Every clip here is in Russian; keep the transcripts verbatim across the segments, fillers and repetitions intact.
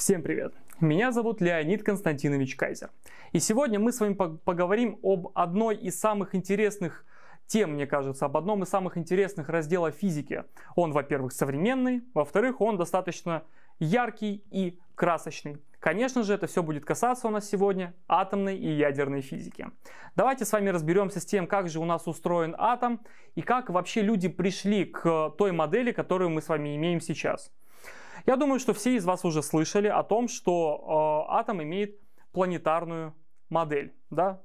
Всем привет! Меня зовут Леонид Константинович Кайзер. И сегодня мы с вами поговорим об одной из самых интересных тем, мне кажется, об одном из самых интересных разделов физики. Он, во-первых, современный, во-вторых, он достаточно яркий и красочный. Конечно же, это все будет касаться у нас сегодня атомной и ядерной физики. Давайте с вами разберемся с тем, как же у нас устроен атом и как вообще люди пришли к той модели, которую мы с вами имеем сейчас. Я думаю, что все из вас уже слышали о том, что э, атом имеет планетарную модель, да?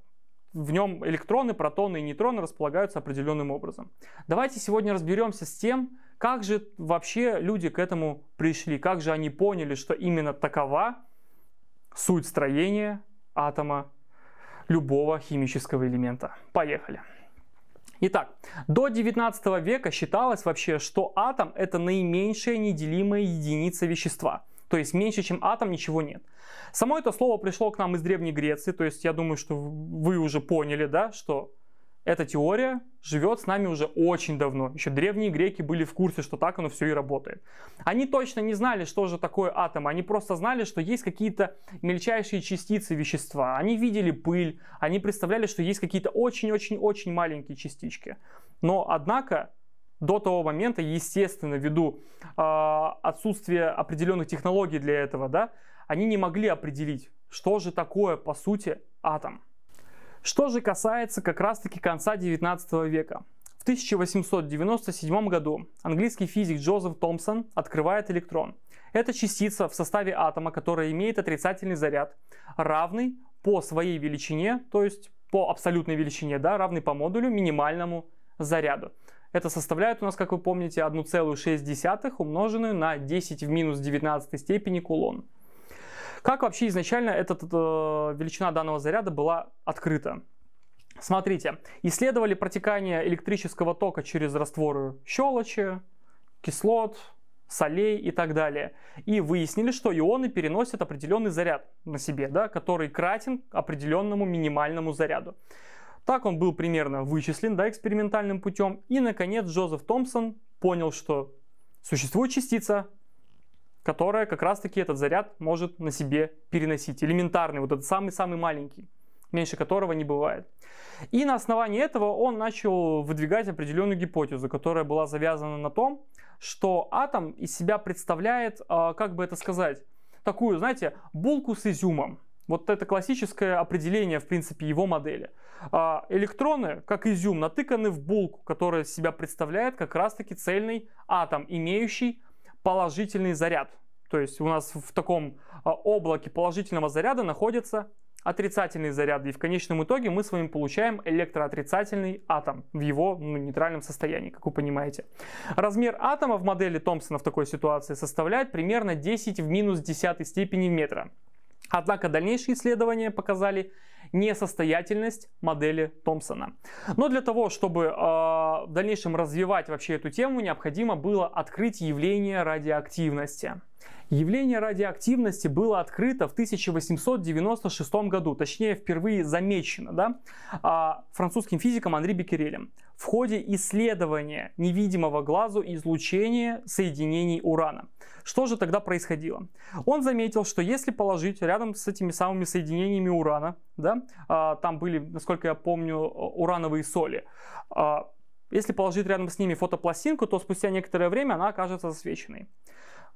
В нем электроны, протоны и нейтроны располагаются определенным образом. Давайте сегодня разберемся с тем, как же вообще люди к этому пришли, как же они поняли, что именно такова суть строения атома любого химического элемента. Поехали! Итак, до девятнадцатого века считалось вообще, что атом — это наименьшая неделимая единица вещества. То есть меньше, чем атом, ничего нет. Само это слово пришло к нам из Древней Греции. То есть я думаю, что вы уже поняли, да, что эта теория живет с нами уже очень давно. Еще древние греки были в курсе, что так оно все и работает. Они точно не знали, что же такое атом. Они просто знали, что есть какие-то мельчайшие частицы вещества. Они видели пыль, они представляли, что есть какие-то очень-очень-очень маленькие частички. Но, однако, до того момента, естественно, ввиду э, отсутствия определенных технологий для этого, да, они не могли определить, что же такое, по сути, атом. Что же касается как раз-таки конца девятнадцатого века. В тысяча восемьсот девяносто седьмом году английский физик Джозеф Томсон открывает электрон. Это частица в составе атома, которая имеет отрицательный заряд, равный по своей величине, то есть по абсолютной величине, да, равный по модулю минимальному заряду. Это составляет у нас, как вы помните, одна целая шесть десятых умноженную на десять в минус девятнадцатой степени кулон. Как вообще изначально эта э, величина данного заряда была открыта? Смотрите, исследовали протекание электрического тока через растворы щелочи, кислот, солей и так далее. И выяснили, что ионы переносят определенный заряд на себе, да, который кратен определенному минимальному заряду. Так он был примерно вычислен, да, экспериментальным путем. И, наконец, Джозеф Томсон понял, что существует частица, которая как раз-таки этот заряд может на себе переносить. Элементарный, вот этот самый-самый маленький, меньше которого не бывает. И на основании этого он начал выдвигать определенную гипотезу, которая была завязана на том, что атом из себя представляет, как бы это сказать, такую, знаете, булку с изюмом. Вот это классическое определение, в принципе, его модели. Электроны, как изюм, натыканы в булку, которая из себя представляет как раз-таки цельный атом, имеющий положительный заряд. То есть у нас в таком облаке положительного заряда находятся отрицательные заряды. И в конечном итоге мы с вами получаем электроотрицательный атом в его, ну, нейтральном состоянии, как вы понимаете. Размер атома в модели Томсона в такой ситуации составляет примерно десять в минус десятой степени метра. Однако дальнейшие исследования показали несостоятельность модели Томсона. Но для того, чтобы э, в дальнейшем развивать вообще эту тему, необходимо было открыть явление радиоактивности. Явление радиоактивности было открыто в тысяча восемьсот девяносто шестом году, точнее впервые замечено, да, э, французским физиком Анри Беккерелем в ходе исследования невидимого глазу излучения соединений урана. Что же тогда происходило? Он заметил, что если положить рядом с этими самыми соединениями урана, да, а, там были, насколько я помню, урановые соли, а, если положить рядом с ними фотопластинку, то спустя некоторое время она окажется засвеченной.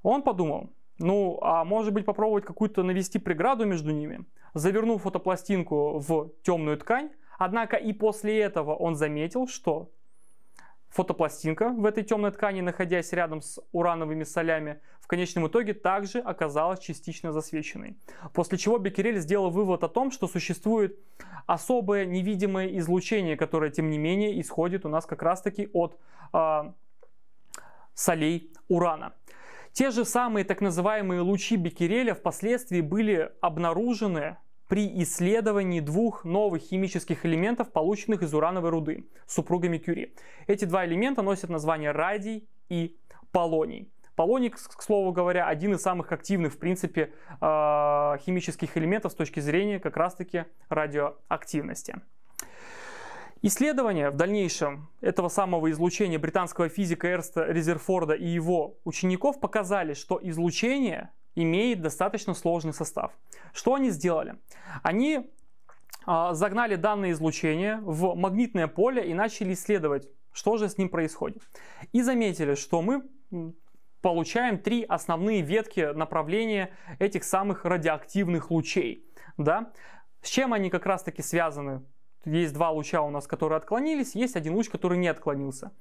Он подумал, ну, а может быть попробовать какую-то навести преграду между ними, завернув фотопластинку в темную ткань. Однако и после этого он заметил, что фотопластинка в этой темной ткани, находясь рядом с урановыми солями, в конечном итоге также оказалась частично засвеченной. После чего Беккерель сделал вывод о том, что существует особое невидимое излучение, которое, тем не менее, исходит у нас как раз-таки от э, солей урана. Те же самые так называемые лучи Беккереля впоследствии были обнаружены при исследовании двух новых химических элементов, полученных из урановой руды, супругами Кюри. Эти два элемента носят название радий и полоний. Полоний, к слову говоря, один из самых активных, в принципе, химических элементов с точки зрения как раз-таки радиоактивности. Исследования в дальнейшем этого самого излучения британского физика Эрнста Резерфорда и его учеников показали, что излучение имеет достаточно сложный состав. Что они сделали? Они загнали данное излучение в магнитное поле и начали исследовать, что же с ним происходит. И заметили, что мы получаем три основные ветки направления этих самых радиоактивных лучей. Да? С чем они как раз таки связаны? Есть два луча у нас, которые отклонились, есть один луч, который не отклонился.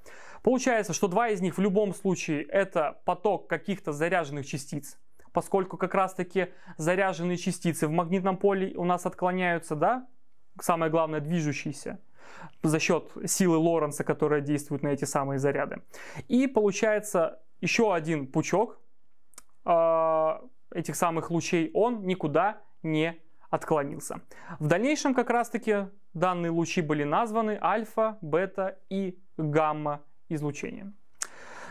Получается, что два из них в любом случае это поток каких-то заряженных частиц, поскольку как раз-таки заряженные частицы в магнитном поле у нас отклоняются, да? Самое главное, движущиеся за счет силы Лоренца, которая действует на эти самые заряды. И получается еще один пучок э- этих самых лучей, он никуда не отклонился. В дальнейшем как раз-таки данные лучи были названы альфа, бета и гамма излучением.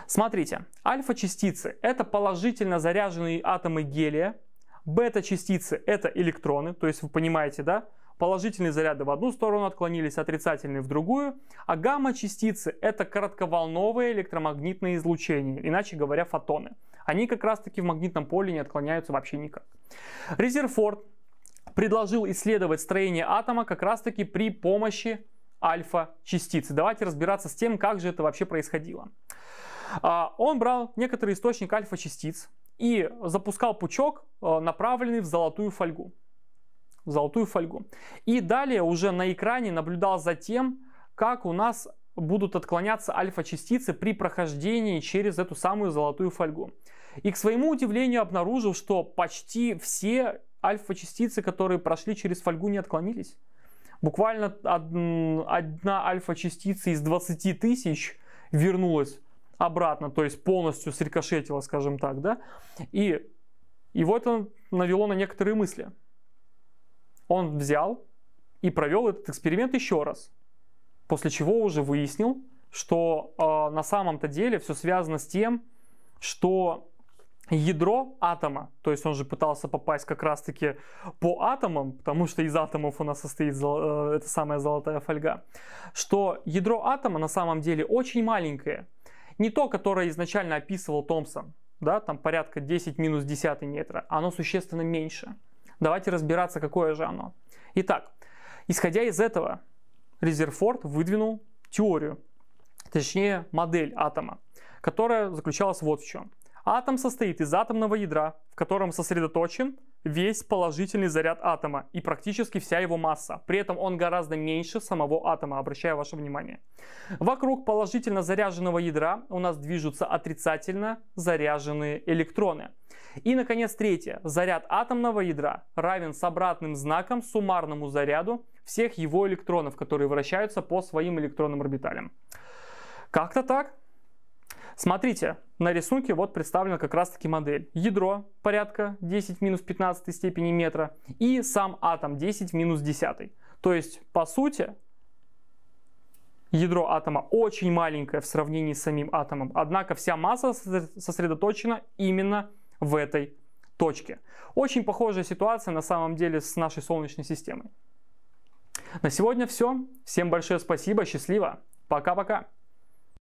Смотрите, альфа-частицы — это положительно заряженные атомы гелия, бета-частицы — это электроны, то есть вы понимаете, да, положительные заряды в одну сторону отклонились, отрицательные в другую, а гамма-частицы — это коротковолновые электромагнитные излучения, иначе говоря, фотоны. Они как раз-таки в магнитном поле не отклоняются вообще никак. Резерфорд предложил исследовать строение атома как раз-таки при помощи альфа-частицы. Давайте разбираться с тем, как же это вообще происходило. Он брал некоторый источник альфа-частиц и запускал пучок, направленный в золотую фольгу. В золотую фольгу. И далее уже на экране наблюдал за тем, как у нас будут отклоняться альфа-частицы при прохождении через эту самую золотую фольгу. И к своему удивлению обнаружил, что почти все альфа-частицы, которые прошли через фольгу, не отклонились. Буквально одна альфа-частица из двадцати тысяч вернулась обратно, то есть полностью срикошетила, скажем так, да. И его это навело на некоторые мысли. Он взял и провел этот эксперимент еще раз, после чего уже выяснил, что э, на самом-то деле все связано с тем, что ядро атома, то есть он же пытался попасть как раз-таки по атомам, потому что из атомов у нас состоит золо, э, эта самая золотая фольга, что ядро атома на самом деле очень маленькое. Не то, которое изначально описывал Томсон, да, там порядка десять минус десять метра, оно существенно меньше. Давайте разбираться, какое же оно. Итак, исходя из этого, Резерфорд выдвинул теорию, точнее модель атома, которая заключалась вот в чем. Атом состоит из атомного ядра, в котором сосредоточен весь положительный заряд атома и практически вся его масса. При этом он гораздо меньше самого атома, обращаю ваше внимание. Вокруг положительно заряженного ядра у нас движутся отрицательно заряженные электроны. И, наконец, третье. Заряд атомного ядра равен с обратным знаком суммарному заряду всех его электронов, которые вращаются по своим электронным орбиталям. Как-то так. Смотрите, на рисунке вот представлена как раз таки модель. Ядро порядка десять в минус пятнадцатой степени метра и сам атом десять в минус десятой. То есть, по сути, ядро атома очень маленькое в сравнении с самим атомом. Однако вся масса сосредоточена именно в этой точке. Очень похожая ситуация на самом деле с нашей Солнечной системой. На сегодня все. Всем большое спасибо. Счастливо. Пока-пока.